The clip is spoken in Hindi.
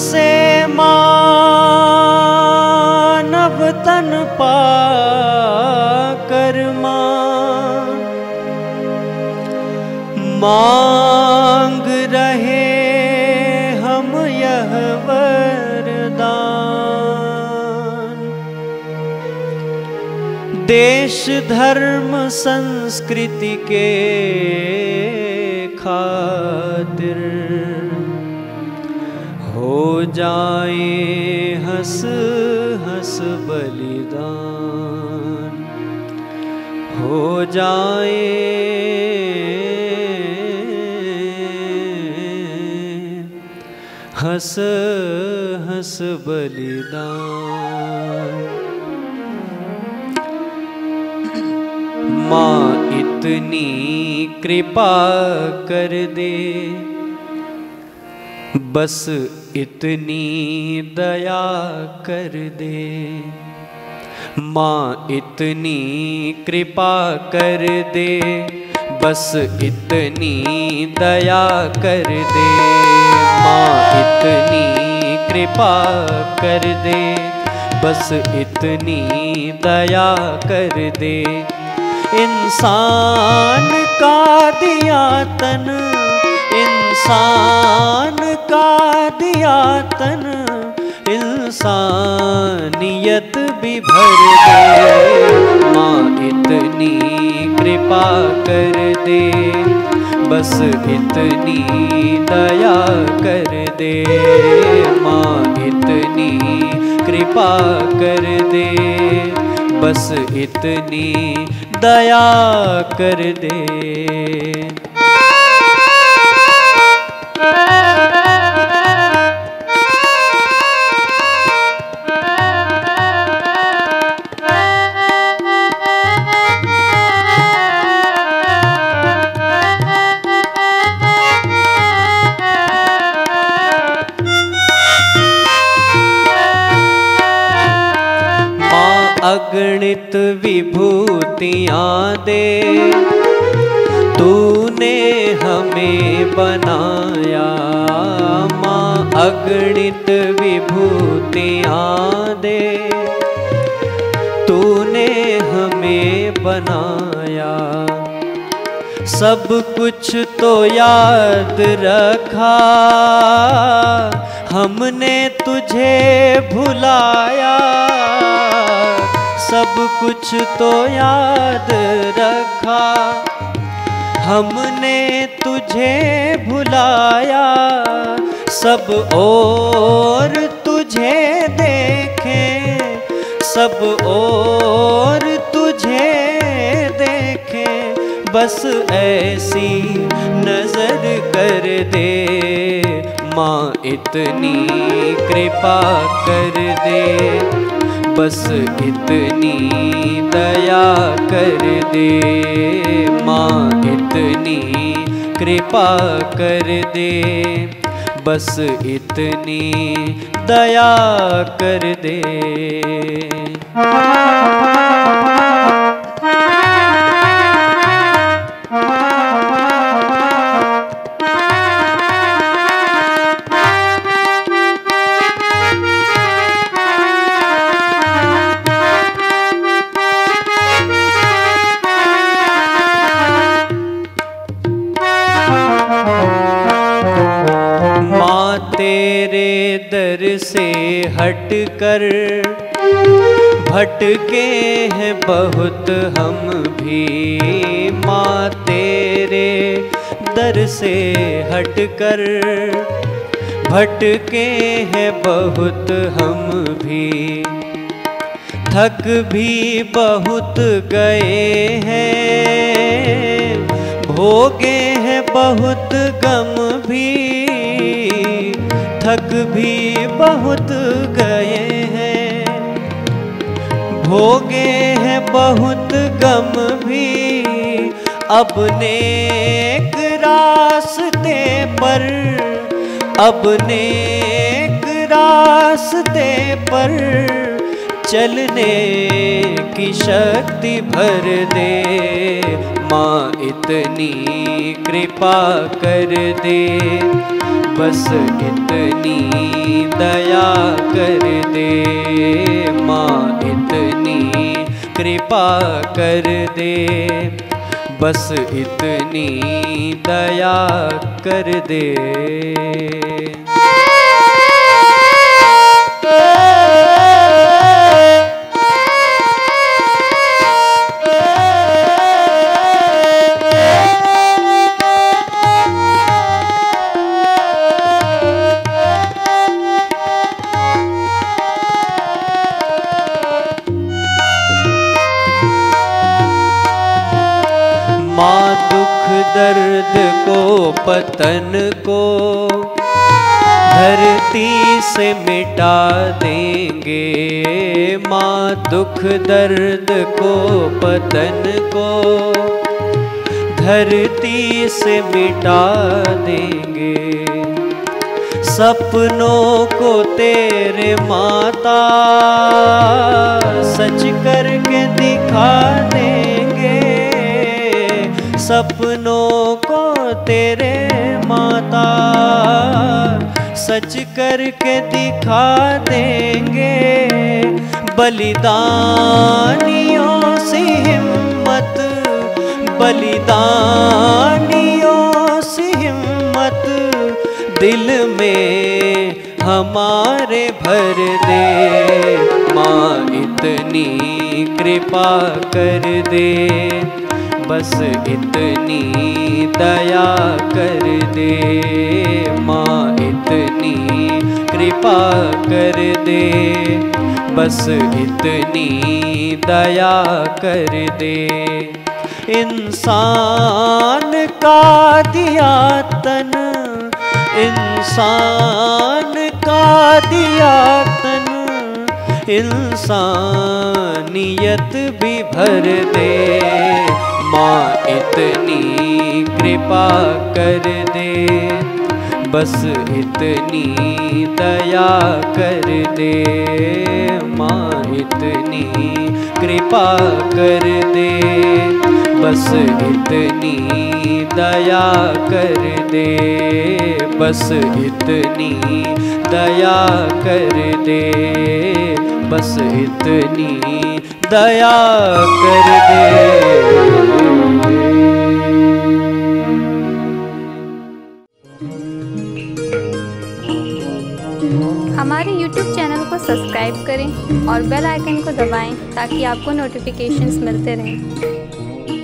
से मानव तन पाकर मांग रहे हम यह वरदान। देश धर्म संस्कृति के खातिर हो जाए हंस हंस बलिदान, हो जाए हंस हंस बलिदान। माँ इतनी कृपा कर दे, बस इतनी दया कर दे। माँ इतनी कृपा कर दे, बस इतनी दया कर दे। माँ इतनी कृपा कर दे, बस इतनी दया कर दे। इंसान का दिया तन, इंसान का दिया तन, इंसानियत भी भर दे। माँ इतनी कृपा कर दे, बस इतनी दया कर दे। माँ इतनी कृपा कर दे, बस इतनी दया कर दे। अगणित विभूतियाँ दे तूने हमें बनाया। माँ अगणित विभूतियाँ दे तूने हमें बनाया। सब कुछ तो याद रखा हमने तुझे भुलाया। सब कुछ तो याद रखा हमने तुझे भुलाया। सब और तुझे देखे, सब और तुझे देखे, बस ऐसी नजर कर दे। माँ इतनी कृपा कर दे, बस इतनी दया कर दे। माँ इतनी कृपा कर दे, बस इतनी दया कर दे। से हट कर भटके हैं बहुत हम भी। माँ तेरे दर से हट कर भटके हैं बहुत हम भी। थक भी बहुत गए हैं, भोगे हैं बहुत गम भी। थक भी बहुत गए हैं, भोगे हैं बहुत गम भी। अब नेक रास्ते पर, अब नेक रास्ते पर चलने की शक्ति भर दे माँ, इतनी कृपा कर दे, बस इतनी दया कर दे माँ, इतनी कृपा कर दे, बस इतनी दया कर दे। माँ दुख दर्द को पतन को धरती से मिटा देंगे, माँ दुख दर्द को पतन को धरती से मिटा देंगे। सपनों को तेरे माता सच करके दिखा देंगे, सपनों को तेरे माता सच करके दिखा देंगे। बलिदानियों से हिम्मत, बलिदानियों से हिम्मत दिल में हमारे भर दे माँ, इतनी कृपा कर दे, बस इतनी दया कर दे माँ, इतनी कृपा कर दे, बस इतनी दया कर दे। इंसान का दिया तन, इंसान का दिया तन इंसानियत भी भर दे माँ, इतनी कृपा कर दे, बस इतनी दया कर दे माँ, इतनी कृपा कर दे, बस इतनी दया कर दे, बस इतनी दया कर दे, बस इतनी दया कर दे। हमारे YouTube चैनल को सब्सक्राइब करें और बेल आइकन को दबाएं ताकि आपको नोटिफिकेशंस मिलते रहें।